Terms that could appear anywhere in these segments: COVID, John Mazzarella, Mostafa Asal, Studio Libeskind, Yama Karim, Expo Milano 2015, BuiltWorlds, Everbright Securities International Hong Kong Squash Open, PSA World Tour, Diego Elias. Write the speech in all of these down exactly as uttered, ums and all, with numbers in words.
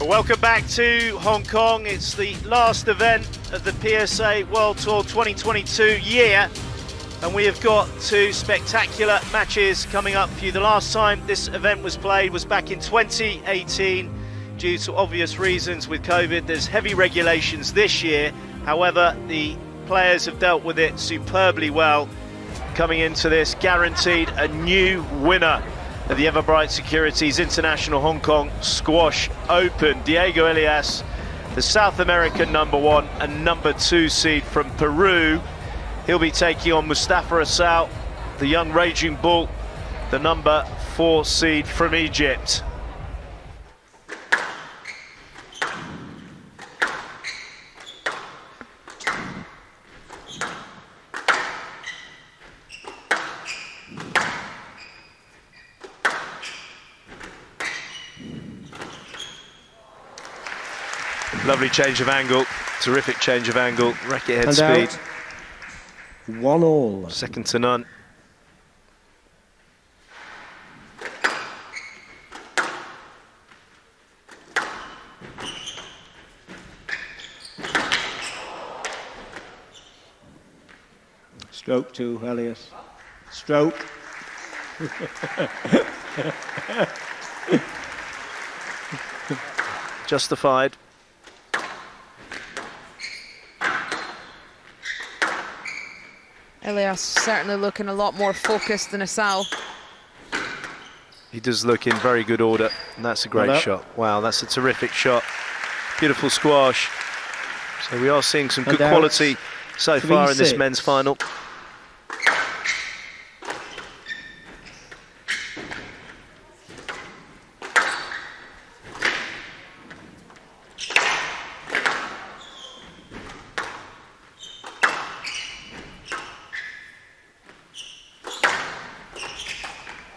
Welcome back to Hong Kong. It's the last event of the P S A World Tour twenty twenty-two year, and we have got two spectacular matches coming up for you. The last time this event was played was back in twenty eighteen. Due to obvious reasons with COVID, there's heavy regulations this year. However, the players have dealt with it superbly well. Coming into this, guaranteed a new winner of the Everbright Securities International Hong Kong Squash Open. Diego Elias, the South American number one and number two seed from Peru. He'll be taking on Mostafa Asal, the young raging bull, the number four seed from Egypt. Lovely change of angle, terrific change of angle, racket head and speed. Out. One all. Second to none. Stroke two, Elias. Stroke. Justified. Elias certainly looking a lot more focused than Asal. He does look in very good order, and that's a great well shot. Wow, that's a terrific shot. Beautiful squash. So we are seeing some and good quality so far in this men's final.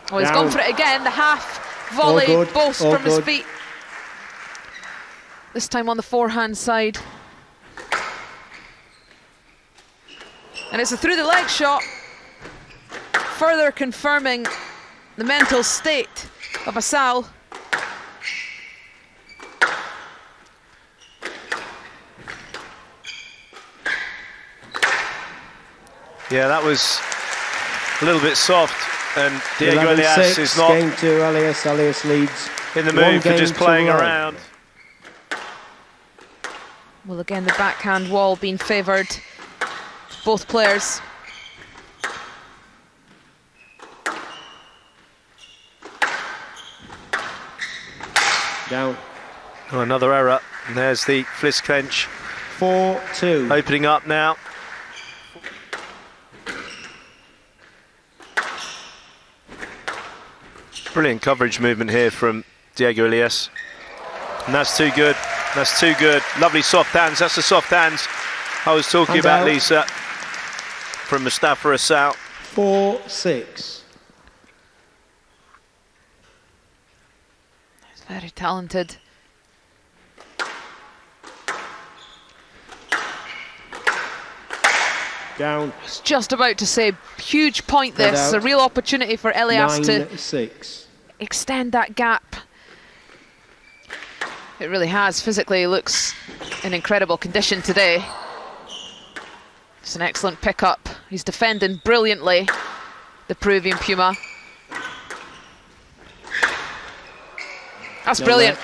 Oh, he's gone for it again. The half volley, both from his feet. This time on the forehand side. And it's a through the leg shot, further confirming the mental state of Asal. Yeah, that was a little bit soft. And Diego Elias is not game two, Elias, Elias leads in the mood for just playing around. Well, again, the backhand wall being favoured, both players. Down. Oh, another error. And there's the Fliskench. four two. Opening up now. Brilliant coverage movement here from Diego Elias. And that's too good. That's too good. Lovely soft hands. That's the soft hands I was talking hands about, out. Lisa. From Mostafa Asal. four six. He's very talented. Down. I was just about to say, huge point this. A real opportunity for Elias Nine, to six. extend that gap. It really has. Physically, he looks in incredible condition today. It's an excellent pickup. He's defending brilliantly, the Peruvian Puma. That's no brilliant.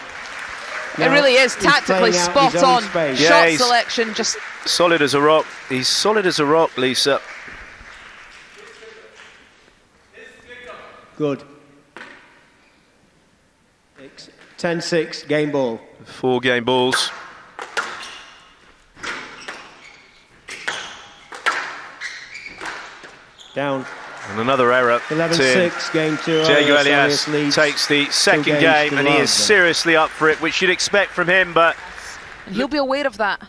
No, it really is tactically spot on. Yeah, shot selection just solid as a rock. He's solid as a rock, Lisa. Good. ten six, game ball. Four game balls. Down. And another error. eleven six, game two. Diego Elias takes the second game, and he is seriously up for it, which you'd expect from him, but... And he'll be aware of that.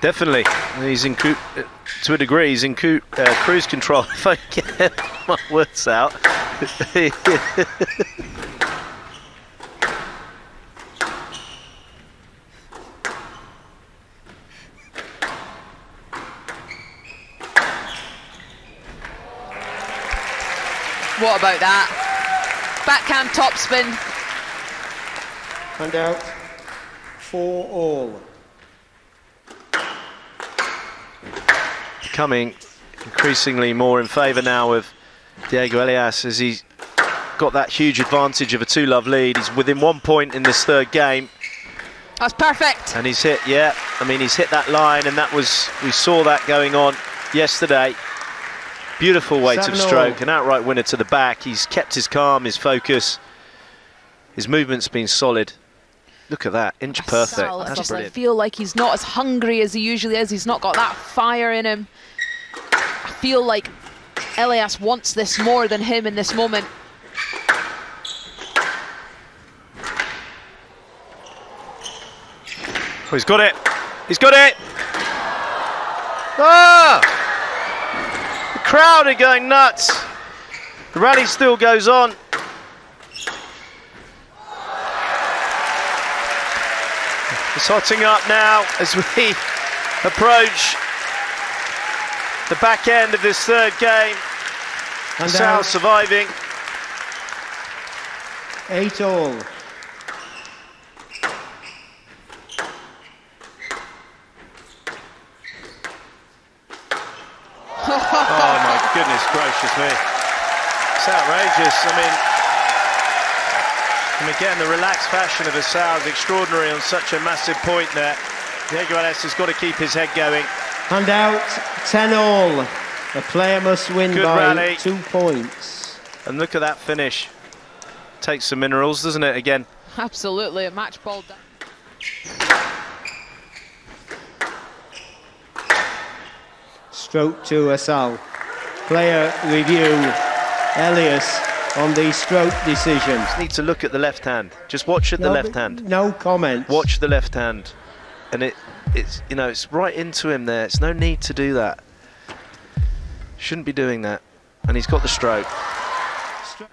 Definitely. He's in, to a degree, he's in uh, cruise control, if I get my words out. What about that? Backhand topspin. And out. for all. Coming increasingly more in favour now of Diego Elias as he's got that huge advantage of a two-love lead. He's within one point in this third game. That's perfect. And he's hit, yeah. I mean, he's hit that line, and that was, we saw that going on yesterday. Beautiful weight Seven of stroke, all. An outright winner to the back. He's kept his calm, his focus. His movement's been solid. Look at that, inch Asal, perfect. That's just, brilliant. I feel like he's not as hungry as he usually is. He's not got that fire in him. I feel like Elias wants this more than him in this moment. Oh, he's got it. He's got it. Ah! Crowd are going nuts. The rally still goes on. It's hotting up now as we approach the back end of this third game. Asal surviving. Eight all. Goodness gracious me. It's outrageous. I mean, and again, the relaxed fashion of Asal is extraordinary on such a massive point there. Diego Elias has got to keep his head going. And out, ten all. The player must win Good by rally. two points. And look at that finish. Takes some minerals, doesn't it, again? Absolutely, a match ball down. Stroke to Asal. Player review, Elias on the stroke decision. Just need to look at the left hand. Just watch at no, the left hand. No comment. Watch the left hand, and it, it's you know, it's right into him there. It's no need to do that. Shouldn't be doing that. And he's got the stroke. Stro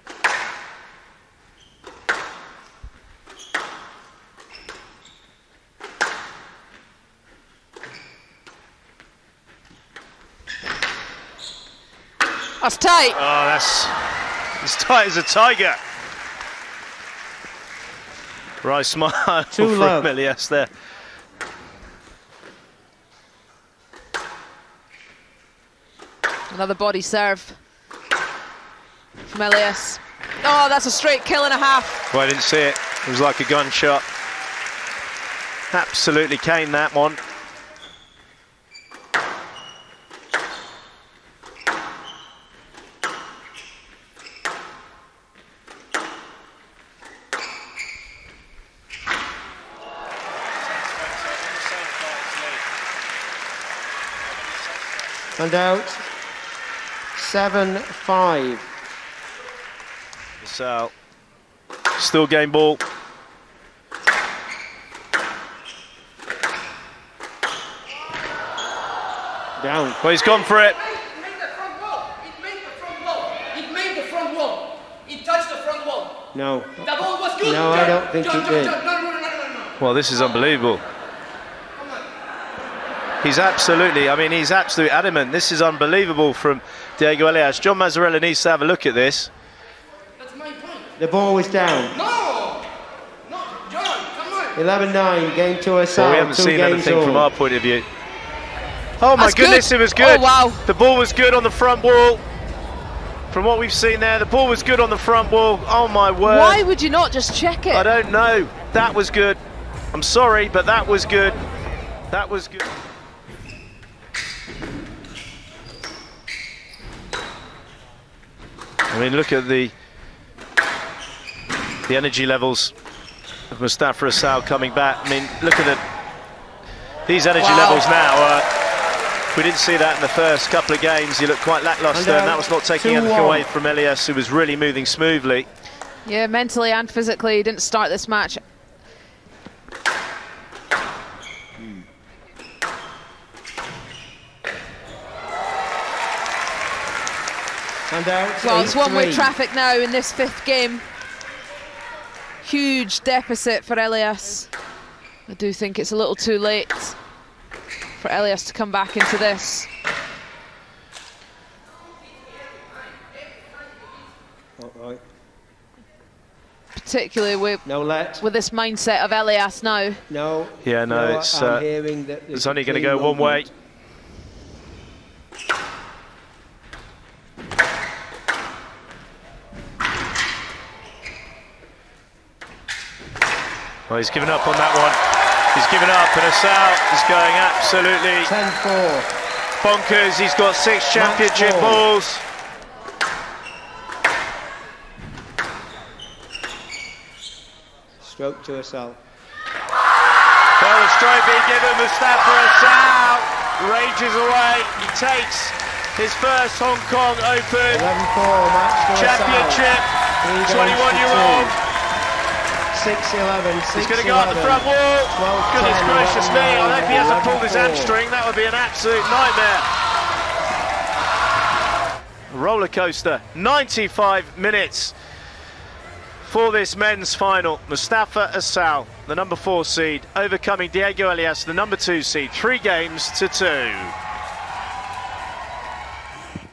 That's tight. Oh, that's as tight as a tiger. Right smile Too from Elias there. Another body serve from Elias. Oh, that's a straight kill and a half. Well, I didn't see it. It was like a gunshot. Absolutely caned that one. And out, seven five. Asal, still game ball. Down. Well, he's gone for it. It made the front wall. It made the front wall. It made the front wall. It touched the front wall. No. The ball was good. No, I don't think it did. No, no, no, no, no. Well, this is unbelievable. He's absolutely, I mean, he's absolutely adamant. This is unbelievable from Diego Elias. John Mazzarella needs to have a look at this. That's my point. The ball was down. No! No, John, come on! eleven nine, game to Asal. Well, we haven't seen anything all. from our point of view. Oh, my That's goodness, good. it was good. Oh, wow. The ball was good on the front wall. From what we've seen there, the ball was good on the front wall. Oh, my word. Why would you not just check it? I don't know. That was good. I'm sorry, but that was good. That was good. I mean, look at the the energy levels of Mostafa Asal coming back. I mean, look at the, these energy wow. levels now. Uh, we didn't see that in the first couple of games. He looked quite lackluster, and, uh, and that was not taking anything away from Elias, who was really moving smoothly. Yeah, mentally and physically, he didn't start this match. Hmm. Well, it's one-way traffic now in this fifth game. Huge deficit for Elias. I do think it's a little too late for Elias to come back into this. Pot right. particularly with no let. with this mindset of Elias now. No. Yeah, no, no it's uh, hearing that it's only going to go one way. Well, he's given up on that one. He's given up, and Asal is going absolutely ten four. Bonkers. He's got six championship balls. Stroke to Asal. Well, the stroke being given, Mostafa Asal rages away. He takes his first Hong Kong Open championship. twenty-one-year-old. six eleven, six eleven. He's going to go up the front wall. Goodness gracious me, I hope he hasn't pulled his hamstring. That would be an absolute nightmare. Roller coaster. ninety-five minutes for this men's final. Mostafa Asal, the number four seed, overcoming Diego Elias, the number two seed, three games to two.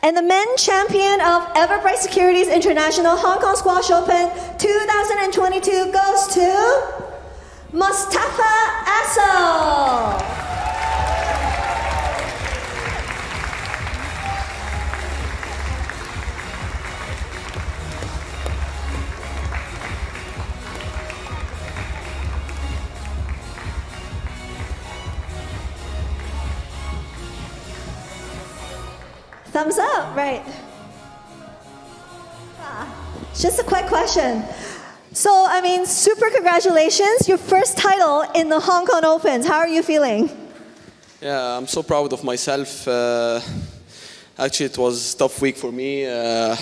And the men champion of Everbright Securities International Hong Kong Squash Open two thousand twenty-two goes to Mostafa Asal. Thumbs up, right? Just a quick question. So, I mean, super congratulations, your first title in the Hong Kong Opens. How are you feeling? Yeah, I'm so proud of myself. Uh, actually, it was a tough week for me. Uh,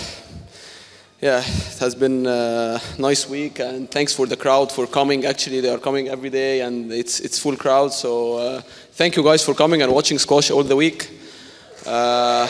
yeah, it has been a nice week, and thanks for the crowd for coming. Actually, they are coming every day, and it's, it's full crowd. So, uh, thank you guys for coming and watching squash all the week. Uh,